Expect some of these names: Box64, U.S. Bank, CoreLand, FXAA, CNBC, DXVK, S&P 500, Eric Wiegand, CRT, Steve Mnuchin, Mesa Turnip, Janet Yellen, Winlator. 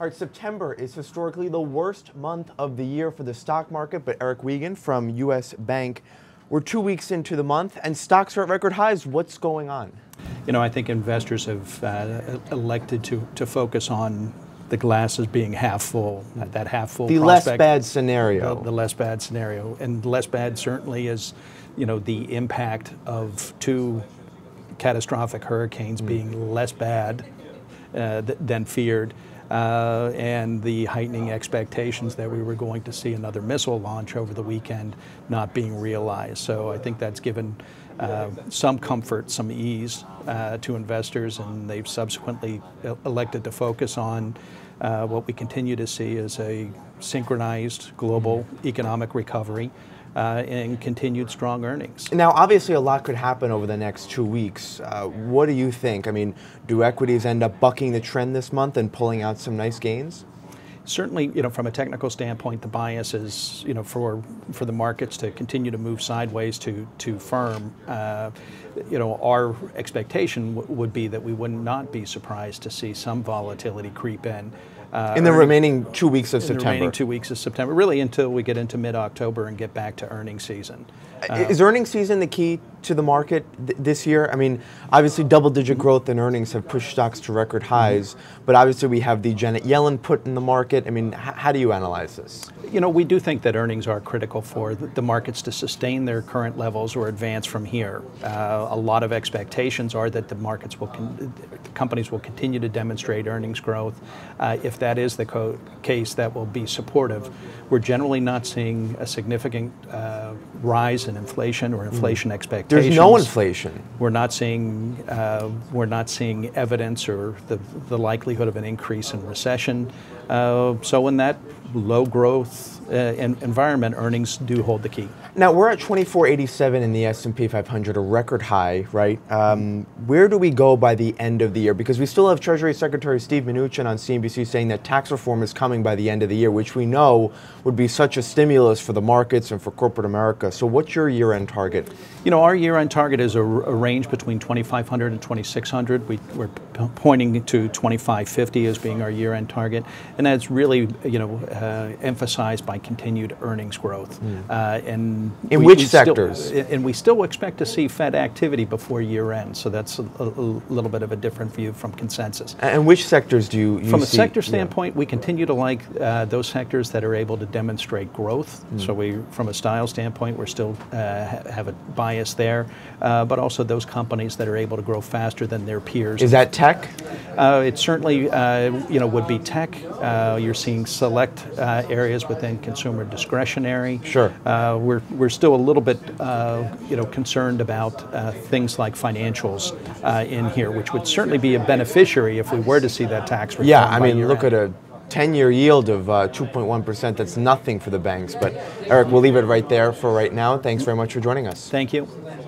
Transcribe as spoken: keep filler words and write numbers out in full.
All right, September is historically the worst month of the year for the stock market, but Eric Wiegand from U S Bank, we're two weeks into the month and stocks are at record highs. What's going on? You know, I think investors have uh, elected to, to focus on the glasses being half full, that, that half full the prospect, less bad scenario. The, the less bad scenario. And less bad certainly is, you know, the impact of two catastrophic hurricanes mm. being less bad uh, th than feared. Uh, and the heightening expectations that we were going to see another missile launch over the weekend not being realized. So I think that's given uh, some comfort, some ease uh, to investors, and they've subsequently elected to focus on uh, what we continue to see as a synchronized global economic recovery Uh, and continued strong earnings. Now, obviously, a lot could happen over the next two weeks. Uh, what do you think? I mean, do equities end up bucking the trend this month and pulling out some nice gains? Certainly, you know, from a technical standpoint, the bias is, you know, for for the markets to continue to move sideways to to firm. Uh, you know, our expectation w would be that we would not be surprised to see some volatility creep in. Uh, in the remaining two weeks of in September. The remaining two weeks of September, really until we get into mid-October and get back to earnings season. Uh, Is earnings season the key to the market th this year? I mean, obviously double-digit growth in earnings have pushed stocks to record highs, mm-hmm. but obviously we have the Janet Yellen put in the market. I mean, h how do you analyze this? You know, we do think that earnings are critical for the, the markets to sustain their current levels or advance from here. Uh, a lot of expectations are that the markets will, con the companies will continue to demonstrate earnings growth. Uh, if that is the co case, that will be supportive. We're generally not seeing a significant uh, rise in inflation or inflation mm. expectations. There's no inflation. We're not seeing uh, we're not seeing evidence or the the likelihood of an increase in recession. Uh, so in that low growth uh, environment, earnings do hold the key. Now we're at twenty-four eighty-seven in the S and P five hundred, a record high, right? Um, where do we go by the end of the year? Because we still have Treasury Secretary Steve Mnuchin on C N B C saying that tax reform is coming by the end of the year, which we know would be such a stimulus for the markets and for corporate America. So what's your year-end target? You know, our year-end target is a, a range between twenty-five hundred and twenty-six hundred. We, we're pointing to twenty-five fifty as being our year-end target. And that's really, you know, uh, emphasized by continued earnings growth. Mm. Uh, and in we, which we sectors? Still, and we still expect to see Fed activity before year end. So that's a, a little bit of a different view from consensus. And which sectors do you, you From a see, sector standpoint, yeah. we continue to like uh, those sectors that are able to demonstrate growth. Mm. So we, from a style standpoint, we're still uh, have a bias there, uh, but also those companies that are able to grow faster than their peers. Is that tech? Uh, it certainly, uh, you know, would be tech. Uh, you're seeing select uh, areas within consumer discretionary. Sure. Uh, we're we're still a little bit uh, you know concerned about uh, things like financials uh, in here, which would certainly be a beneficiary if we were to see that tax reform. Yeah, I mean, look at a ten-year yield of two point one percent. Uh, that's nothing for the banks. But Eric, we'll leave it right there for right now. Thanks very much for joining us. Thank you.